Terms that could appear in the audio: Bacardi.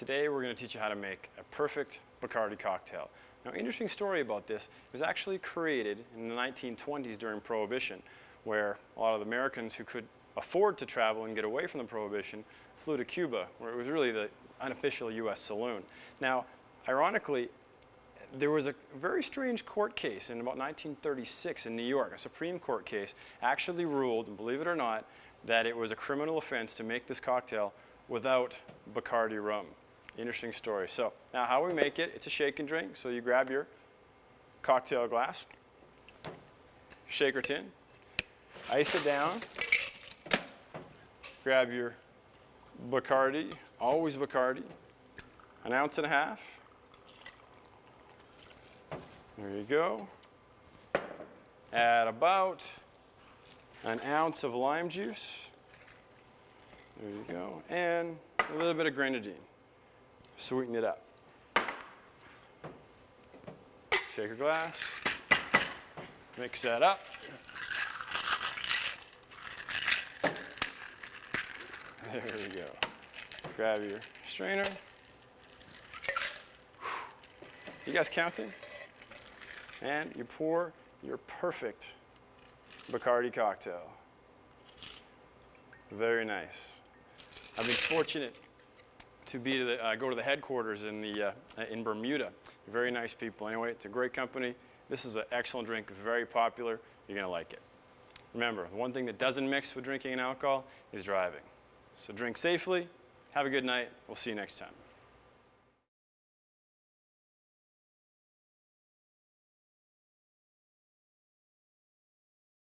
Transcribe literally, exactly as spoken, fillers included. Today we're going to teach you how to make a perfect Bacardi cocktail. Now, interesting story about this, it was actually created in the nineteen twenties during Prohibition, where a lot of the Americans who could afford to travel and get away from the Prohibition flew to Cuba, where it was really the unofficial U S saloon. Now, ironically, there was a very strange court case in about nineteen thirty-six in New York. A Supreme Court case actually ruled, and believe it or not, that it was a criminal offense to make this cocktail without Bacardi rum. Interesting story. So now how we make it, it's a shake and drink. So you grab your cocktail glass, shaker tin, ice it down, grab your Bacardi, always Bacardi, an ounce and a half. There you go. Add about an ounce of lime juice. There you go. And a little bit of grenadine. Sweeten it up. Shaker glass. Mix that up. There we go. Grab your strainer. You guys counting? And you pour your perfect Bacardi cocktail. Very nice. I've been fortunate to be to the, uh, go to the headquarters in, the, uh, in Bermuda. They're very nice people. Anyway, it's a great company. This is an excellent drink, very popular. You're going to like it. Remember, the one thing that doesn't mix with drinking and alcohol is driving. So drink safely. Have a good night. We'll see you next time.